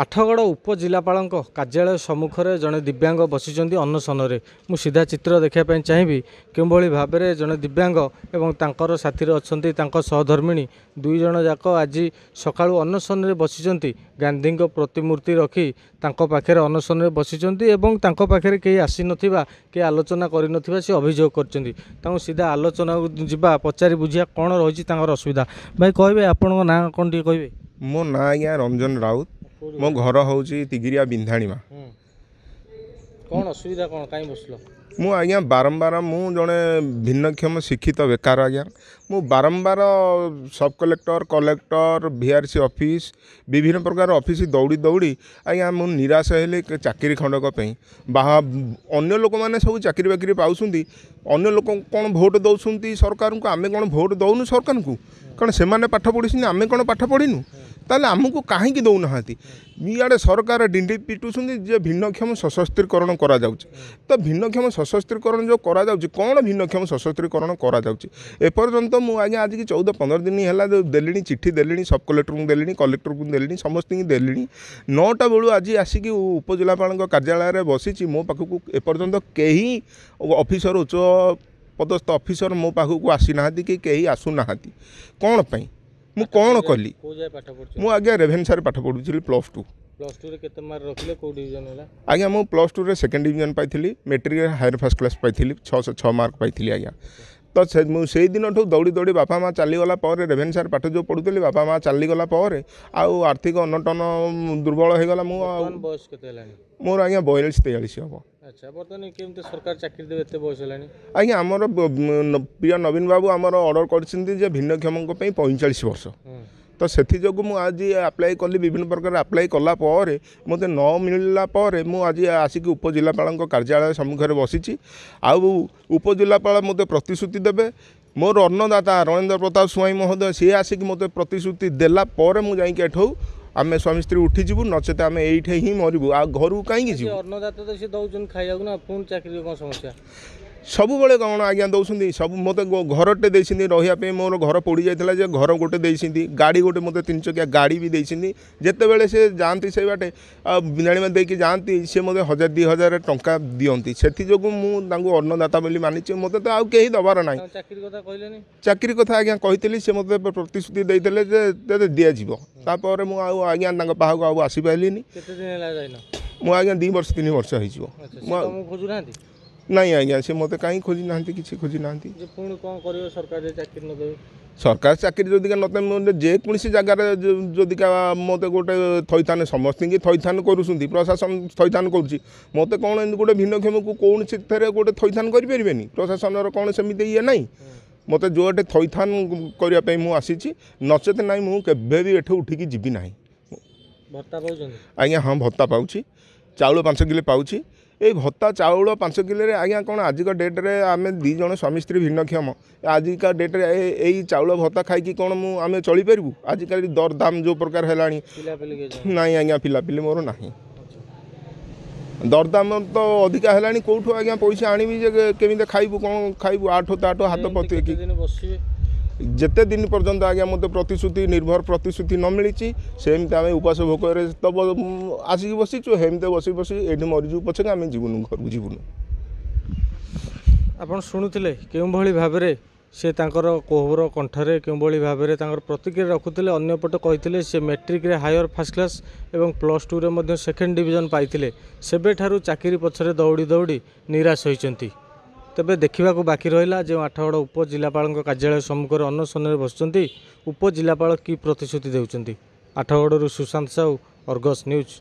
आठगड़ उपजिलापाल कार्यालय सम्मुखें जड़े दिव्यांग बसिंट अनशन में मुझ सीधा चित्र देखापी चाहिए किभली भाव में जड़े दिव्यांग और साथी अच्छा सहधर्मिणी दुईज जाक आज सका अनशन में बसिंट गांधी प्रतिमूर्ति रखी पाखे अनशन में बसिंट पाखे कहीं आसी ना कि आलोचना कर सी अभियोग कर सीधा आलोचना जावा पचारि बुझा कौन रही असुविधा भाई कहे आप ना कौन टे कहे मो ना या रंजन राउत मो घर हूँ तिगिरिया बिंधाणीमा कौन असुविधा कौन कहीं बसल मु आज्ञा बारंबार मु जड़े भिन्नक्षम शिक्षित बेकार आज्ञा मु बारंबार सब कलेक्टर कलेक्टर VRC ऑफिस विभिन्न प्रकार ऑफिस दौड़ी दौड़ी आज्ञा मु निराश हेली चाकरी खंडक अन्य लोक मैंने सब चाकरी बाकरी पाँच अन्य लोक कौन भोट दौरान सरकार को आम कौन भोट दौन सरकार को कारण से पाठ पढ़ी आम कौन पाठ पढ़ीनु ताले आमको कहीं दौना इे सरकार डिंडी पिटुंट जे भिन्नक्षम सशस्त्रीकरण करा तो भिन्नक्षम सशस्त्रीकरण जो करा कौन भिन्नक्षम सशस्त्रीकरण करा एपर्यंत मु आज की 14-15 दिन है दे चिठी दे सब कलेक्टर को दे कलेक्टर को दे समस्त दे 9टा बेलू आज आसिक उपजिलापाल कार्यालय में बसी मो पाखक एपर्यंत कहीं अफिसर उच्च पदस्थ अफिसर मो पाखक आसीना कि कहीं आसूना कौन पाई मु कौन कली मु आज्ञा रेभेन्सार पाठ पढ़ुली प्लस टू केते मार रखले को डिवीजन होला आज्ञा मु प्लस टू रे सेकंड डिवीजन पाइथिली मैट्रिक रे हायर फर्स्ट क्लास पाइथिली 606 मार्क पाइथिली आज्ञा तो से मु सेहि दिन ठो दौड़ी दौड़ी बापा माँ चली गला पर रेभेन्सार पाठ जो पढ़ुली बापा माँ चली गला पर आउ आर्थिक अनटन दुर्बल हो गला मु बस केते हलानी मोर आज्ञा 42-43 हम अच्छा बर्तन केमते सरकार चाकरी देबे एते बयस हलानी आज्ञा हमर प्रिय नवीन बाबू हमर ऑर्डर करछिन्ती जे भिन्नक्षम को पई 45 वर्ष तो से मुझे आज आप्लाय कली विभिन्न प्रकार आप्लाय कला मत न मिलला मुझे आसिक उपजिलापाल कार्यालय सम्मुखें बसी उपजिलापाल मत प्रतिश्रुति देवे मोर अन्नदाता रणेन्द्र प्रताप स्वाई महोदय सी आसिक मत प्रतिश्रुति देला मुझे आम स्वामी स्त्री उठी जीव नचेत आम ये ही मरबू आ घर कहीं अन्नदाता तो सी दौन खाइबा ना पुणी चाकरी कौन समस्या सब बेले कौन आज्ञा दौरान सब मत घरटे दे रही मोर घर पोड़ जाता जे घर गोटे दे गाड़ी गोटे मत 3 चकिया गाड़ी भी देते बेले से जाती से बाटे बिंदाणीमा देकी जाती सी मत 1000-2000 टंका दिंती से मुझे अन्नदाता मानिचे मत तो आउ कहीं दबार ना चाकरी कथा कहले चाकरी कथा आज्ञा कही सी मत प्रतिश्रुति देते दिज्व तापर मुझे आज्ञा पाक आसीपारे मुझे आज्ञा 2-3 वर्ष हो नहीं आज्ञा से मत कहीं खोजी ना किसी खोजी ना पुणी कौन कर सरकार चाकरी न दे सरकार चाकरी जदिका ना जेको जगार जदिका मत गोटे थैथान समस्त की थैथान कर प्रशासन थैथान कर मत कौन गोटे भिन्नक्षम को कौन से गोटे थैथान करें प्रशासन कौन सेमती ये ना मत जो ये थैथान करने मुझे नचेत ना मुझे उठिकी जीवी ना भत्ता आज्ञा हाँ भत्ता पाँच चाउल 5 किलो पाँच ये भत्ता चाउल 5 किलो आज्ञा कौन आज का डेट रे आम दीज स्वामी स्त्री भिन्नक्षम आजिका डेट रे यही चाउल भत्ता खाई कौन मुझे चली पारू आजिका दरदाम जो प्रकार है ना आज्ञा पिलापिली मोर ना दरदाम तो अधिका है कौटू आज्ञा पैसा आनबी केमी खाइबू कौन खाइबू 8 हाथ पति जिते दिन पर्यंत आज्ञा मत प्रतिश्रुति निर्भर प्रतिश्रुति न मिली सेमती आम उपास भोक तो आसिक बसीचु हेमती बसी बसी ये मरीजु पछे आम जीवन घर को जीवन आपड़ शुणुते कि भाव में सी तर कोहबर कंठरे कि भाव में प्रतिक्रिया रखुले अंपटे कही सी मैट्रिक हायर फर्स्ट क्लास और प्लस टू रे सेकेंड डिवीजन पाई सेबेठारु चाकरी पछरे दौड़ी दौड़ी निराश होती तेबे देखा बाकी रहा जो आठगड़ उपजिलापाल कार्यालय सम्मुखें अनशन में बसुंट उपजिलापाल की प्रतिश्रुति देउछंती आठगड़ सुशांत साहू, अर्गस न्यूज।